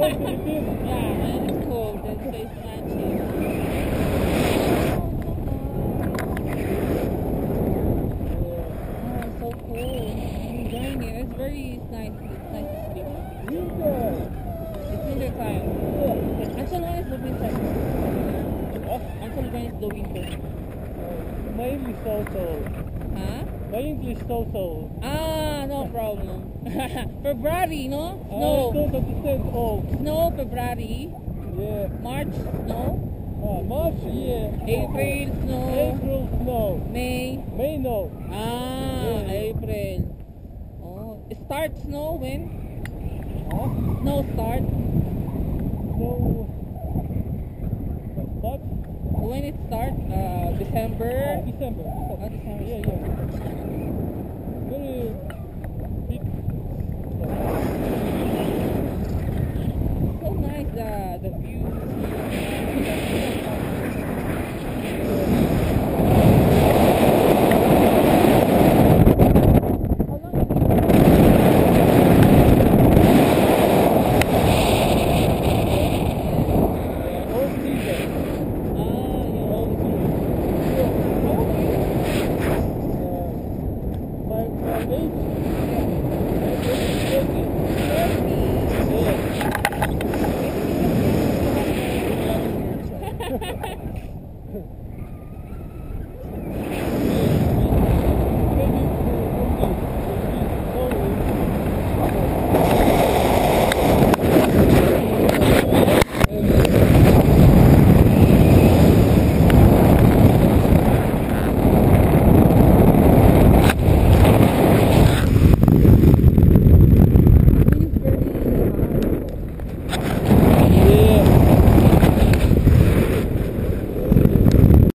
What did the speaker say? Yeah, it's cold. That's basically it. My English so. Huh? My English so. Ah, no problem. February, no? Snow. Snow, February. Yeah. March, snow. March, yeah. April, snow. April, snow. May, no. Ah, yeah. April. Oh. It starts snow when? Huh? Snow starts. Snow. When it starts? December. Oh, December. Yeah. Very big.